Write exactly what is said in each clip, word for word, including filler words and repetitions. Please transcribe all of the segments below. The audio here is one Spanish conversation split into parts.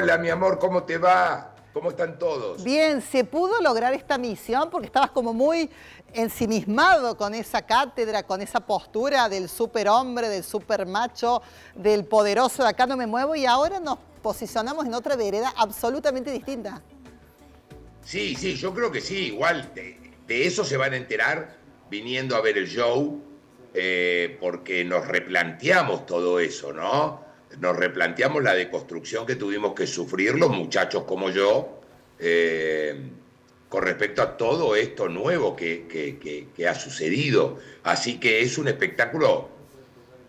Hola, mi amor, ¿cómo te va? ¿Cómo están todos? Bien, ¿se pudo lograr esta misión? Porque estabas como muy ensimismado con esa cátedra, con esa postura del superhombre, del supermacho, del poderoso de acá no me muevo, y ahora nos posicionamos en otra vereda absolutamente distinta. Sí, sí, yo creo que sí, igual de, de eso se van a enterar viniendo a ver el show, eh, porque nos replanteamos todo eso, ¿no? Nos replanteamos la deconstrucción que tuvimos que sufrir los muchachos como yo eh, con respecto a todo esto nuevo que, que, que, que ha sucedido. Así que es un espectáculo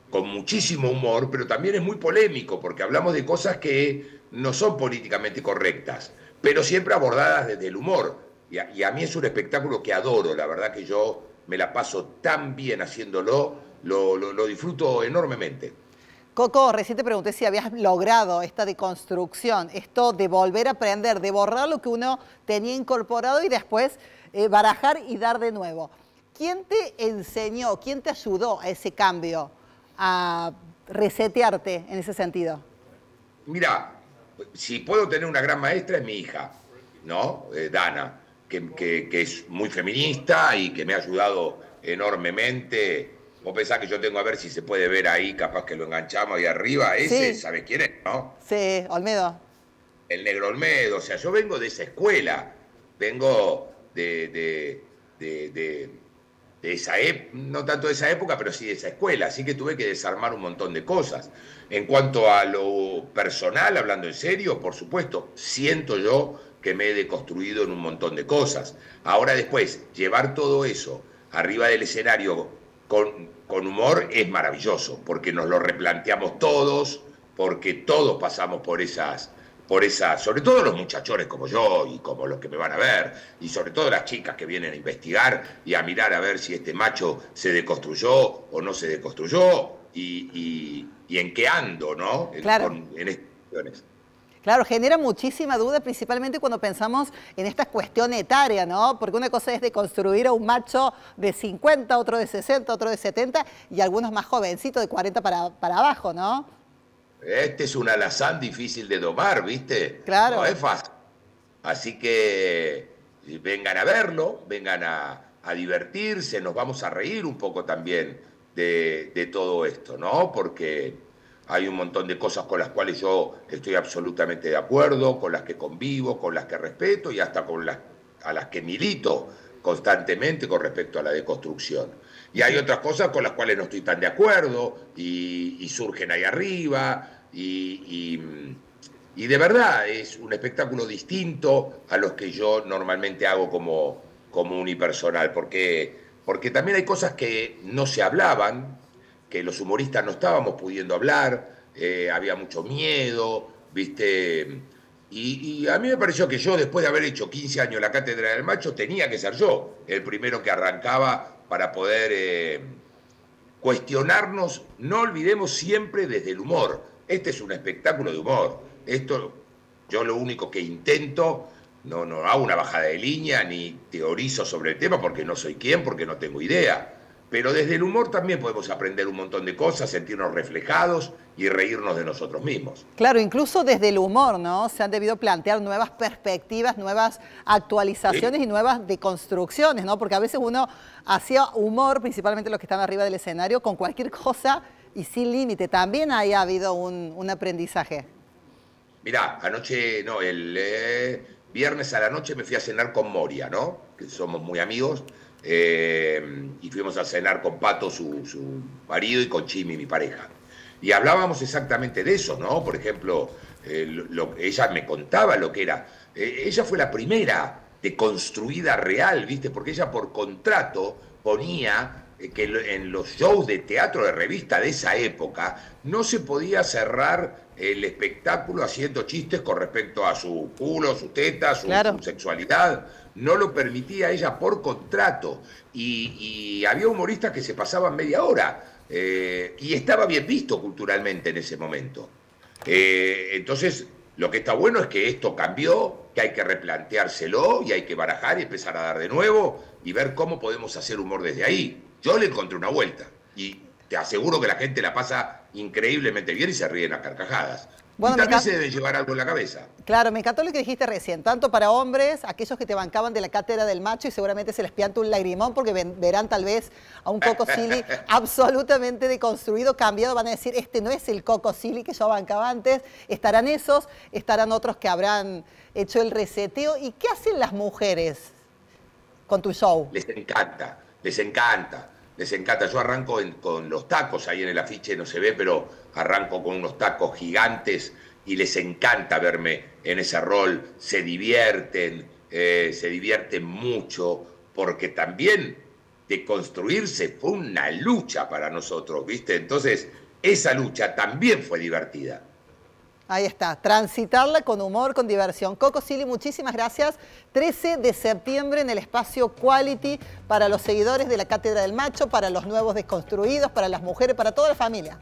con muchísimo humor, pero también es muy polémico, porque hablamos de cosas que no son políticamente correctas, pero siempre abordadas desde el humor. Y a, y a mí es un espectáculo que adoro, la verdad que yo me la paso tan bien haciéndolo, lo, lo, lo disfruto enormemente. Coco, recién te pregunté si habías logrado esta deconstrucción, esto de volver a aprender, de borrar lo que uno tenía incorporado y después eh, barajar y dar de nuevo. ¿Quién te enseñó, quién te ayudó a ese cambio, a resetearte en ese sentido? Mira, si puedo tener una gran maestra es mi hija, ¿no? Eh, Dana, que, que, que es muy feminista y que me ha ayudado enormemente. Vos pensás que yo tengo, a ver si se puede ver ahí, capaz que lo enganchamos ahí arriba, ese, sí. ¿Sabés quién es, no? Sí, Olmedo. El negro Olmedo, o sea, yo vengo de esa escuela, vengo de, de, de, de, de esa época, no tanto de esa época, pero sí de esa escuela, así que tuve que desarmar un montón de cosas. En cuanto a lo personal, hablando en serio, por supuesto, siento yo que me he deconstruido en un montón de cosas. Ahora después, llevar todo eso arriba del escenario, Con, con humor es maravilloso, porque nos lo replanteamos todos, porque todos pasamos por esas, por esas, sobre todo los muchachones como yo y como los que me van a ver, y sobre todo las chicas que vienen a investigar y a mirar a ver si este macho se deconstruyó o no se deconstruyó y, y, y en qué ando, ¿no? Claro. Con, en estas cuestiones. Claro, genera muchísima duda, principalmente cuando pensamos en esta cuestión etaria, ¿no? Porque una cosa es deconstruir a un macho de cincuenta, otro de sesenta, otro de setenta y algunos más jovencitos de cuarenta para, para abajo, ¿no? Este es un alazán difícil de domar, ¿viste? Claro. No es fácil. Así que vengan a verlo, vengan a, a divertirse, nos vamos a reír un poco también de, de todo esto, ¿no? Porque hay un montón de cosas con las cuales yo estoy absolutamente de acuerdo, con las que convivo, con las que respeto y hasta con las a las que milito constantemente con respecto a la deconstrucción. Y hay otras cosas con las cuales no estoy tan de acuerdo y, y surgen ahí arriba. Y, y, y de verdad es un espectáculo distinto a los que yo normalmente hago como, como unipersonal, porque, porque también hay cosas que no se hablaban, que los humoristas no estábamos pudiendo hablar, eh, había mucho miedo, ¿viste? Y, y a mí me pareció que yo, después de haber hecho quince años la Cátedra del Macho, tenía que ser yo el primero que arrancaba para poder eh, cuestionarnos, no olvidemos, siempre desde el humor. Este es un espectáculo de humor. Esto, yo lo único que intento, no, no hago una bajada de línea ni teorizo sobre el tema porque no soy quien, porque no tengo idea. Pero desde el humor también podemos aprender un montón de cosas, sentirnos reflejados y reírnos de nosotros mismos. Claro, incluso desde el humor, ¿no? Se han debido plantear nuevas perspectivas, nuevas actualizaciones, sí, y nuevas deconstrucciones, ¿no? Porque a veces uno hacía humor, principalmente los que están arriba del escenario, con cualquier cosa y sin límite. También ahí ha habido un, un aprendizaje. Mirá, anoche, no, el eh, viernes a la noche me fui a cenar con Moria, ¿no? Que somos muy amigos. Eh, y fuimos a cenar con Pato, su, su marido, y con Chimi, mi pareja. Y hablábamos exactamente de eso, ¿no? Por ejemplo, eh, lo, ella me contaba lo que era. Eh, ella fue la primera deconstruida real, ¿viste? Porque ella por contrato ponía que en los shows de teatro de revista de esa época no se podía cerrar el espectáculo haciendo chistes con respecto a su culo, su teta, su, claro, su sexualidad. No lo permitía ella por contrato. Y, y había humoristas que se pasaban media hora. Eh, y estaba bien visto culturalmente en ese momento. Eh, entonces, lo que está bueno es que esto cambió, que hay que replanteárselo y hay que barajar y empezar a dar de nuevo y ver cómo podemos hacer humor desde ahí. Yo le encontré una vuelta y te aseguro que la gente la pasa increíblemente bien y se ríen a carcajadas. Bueno, y también se debe llevar algo en la cabeza. Claro, me encantó lo que dijiste recién, tanto para hombres, aquellos que te bancaban de la Cátedra del Macho y seguramente se les pianta un lagrimón porque ven, verán tal vez a un Coco Silly absolutamente deconstruido, cambiado, van a decir, este no es el Coco Silly que yo bancaba antes, estarán esos, estarán otros que habrán hecho el reseteo. ¿Y qué hacen las mujeres con tu show? Les encanta, les encanta. Les encanta. Yo arranco en, con los tacos, ahí en el afiche no se ve, pero arranco con unos tacos gigantes y les encanta verme en ese rol. Se divierten, eh, se divierten mucho, porque también deconstruirse fue una lucha para nosotros, ¿viste? Entonces, esa lucha también fue divertida. Ahí está, transitarla con humor, con diversión. Coco Silly, muchísimas gracias. trece de septiembre en el espacio Quality para los seguidores de la Cátedra del Macho, para los nuevos desconstruidos, para las mujeres, para toda la familia.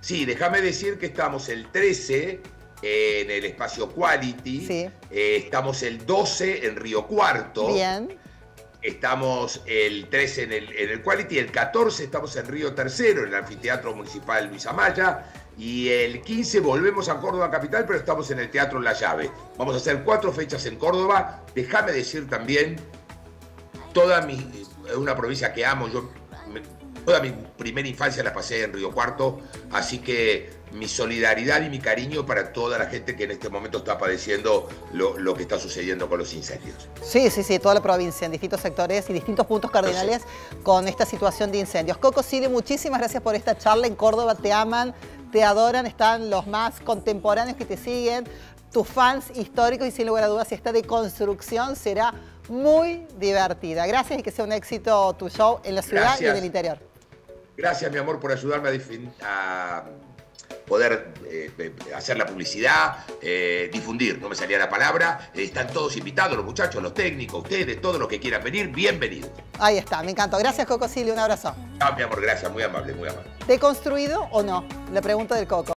Sí, déjame decir que estamos el trece eh, en el espacio Quality, sí. eh, estamos el doce en Río Cuarto. Bien. Estamos el trece en el, en el Quality, el catorce estamos en Río Tercero, en el Anfiteatro Municipal Luis Amaya, y el quince volvemos a Córdoba Capital, pero estamos en el Teatro La Llave. Vamos a hacer cuatro fechas en Córdoba. Déjame decir también, toda mi, una provincia que amo, yo me, toda mi primera infancia la pasé en Río Cuarto, así que mi solidaridad y mi cariño para toda la gente que en este momento está padeciendo lo, lo que está sucediendo con los incendios. Sí, sí, sí, toda la provincia en distintos sectores y distintos puntos cardinales no sé. con esta situación de incendios. Coco Silly, muchísimas gracias por esta charla. En Córdoba te aman, te adoran, están los más contemporáneos que te siguen, tus fans históricos, y sin lugar a dudas, si está de construcción será muy divertida. Gracias y que sea un éxito tu show en la ciudad gracias. y en el interior. Gracias, mi amor, por ayudarme a definir... A... poder eh, hacer la publicidad, eh, difundir, no me salía la palabra. Eh, están todos invitados, los muchachos, los técnicos, ustedes, todos los que quieran venir, bienvenidos. Ahí está, me encantó. Gracias, Coco Silly, un abrazo. No, mi amor, gracias, muy amable, muy amable. ¿Deconstruido o no? La pregunta del Coco.